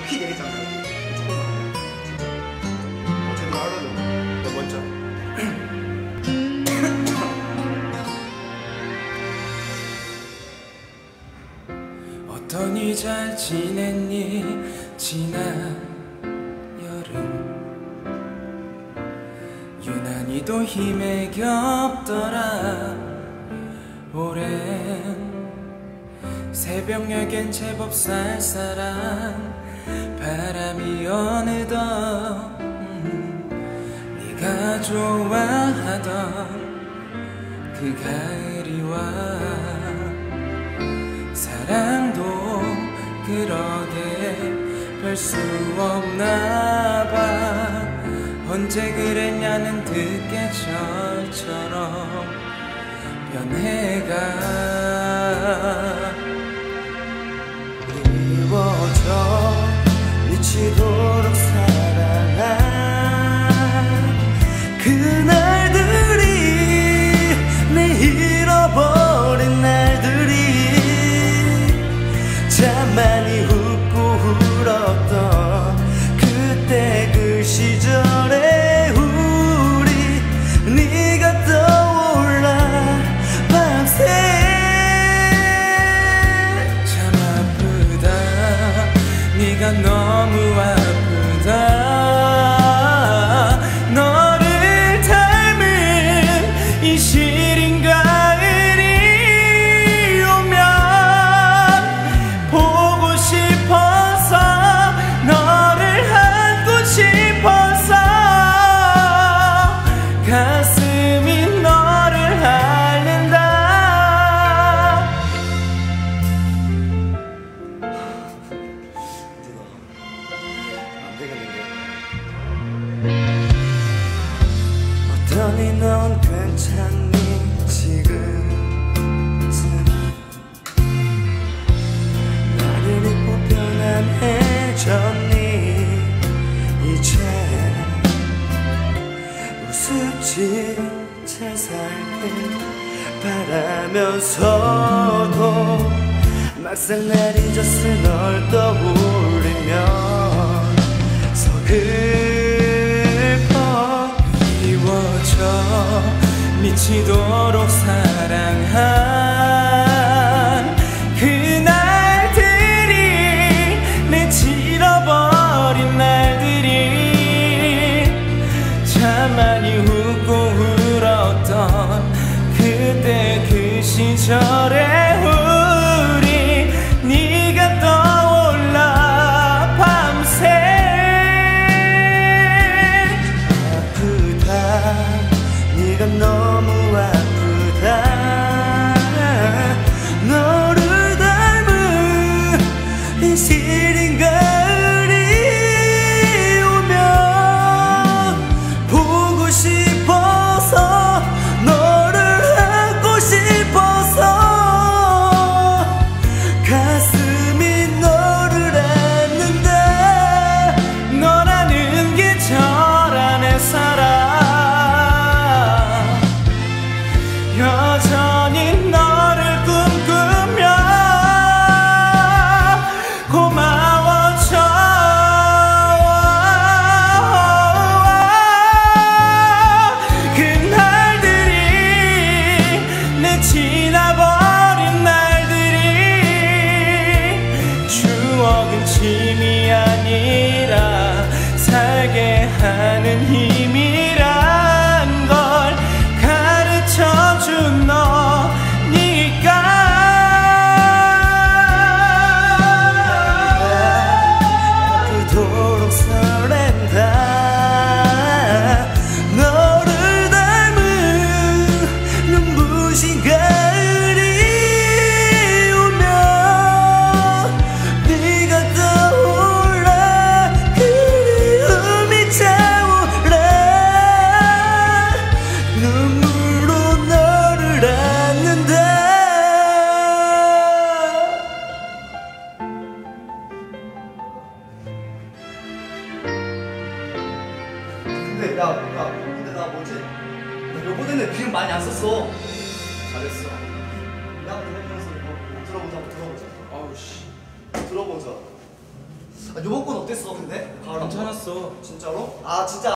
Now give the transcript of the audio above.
이렇게 내리잖아요. 어쨌든 하루는 더 먼저. 어떠니 잘 지냈니 지난 여름 유난히도 힘에 겹더라 오랜 새벽녘엔 제법 쌀쌀한 바람이 어느덧 네가 좋아하던 그 가을이 와 사랑도 그러게 별 수 없나 봐 언제 그랬냐는 듯 계절처럼 변해가 미치도록 사랑한 그날들이 내 잃어버린 날들이 참 많이 웃고 울었던 그때 그 시절에 우리 네가 떠올라 밤새 네가 너무 아프다 너를 닮은 이 시린 가을이 오면 보고 싶어서 너를 안고 싶어서 가슴이 너를 앓는다 어떠니 넌 괜찮니 지금쯤 나를 잊고 편안해졌니 이제 우습지 잘 살길 바라면서도 막상 날 잊었을 널 떠올리며 슬퍼 미워져 미치도록 사랑한 그날들이 내 잃어버린 날들이 참 많이 웃고 울었던 그때 그 시절에 우리 네가 떠올라 밤새 네가 너무 아프다 너를 닮은 이 시린 가을이 오면 보고 싶어서 너를 안고 싶어서 가슴이 너를 안는다 너라는 계절 내 사랑 여전히 너를 꿈꾸며 고마워져 그날들이 내 지나버린 날들이 추억은 짐이 아니라 살게 하는 힘이란 걸 가르쳐준 너니까 아프도록 설렌다 너를 닮은 눈부신 가을이 오면 네가 근데 나 뭐지? 나 요번에는 비는 많이 안 썼어. 잘했어. 나 근데 해면서 이거 들어보자. 아우 씨. 들어보자. 아, 요번 건 어땠어 근데? 아, 괜찮았어. 진짜로? 아 진짜.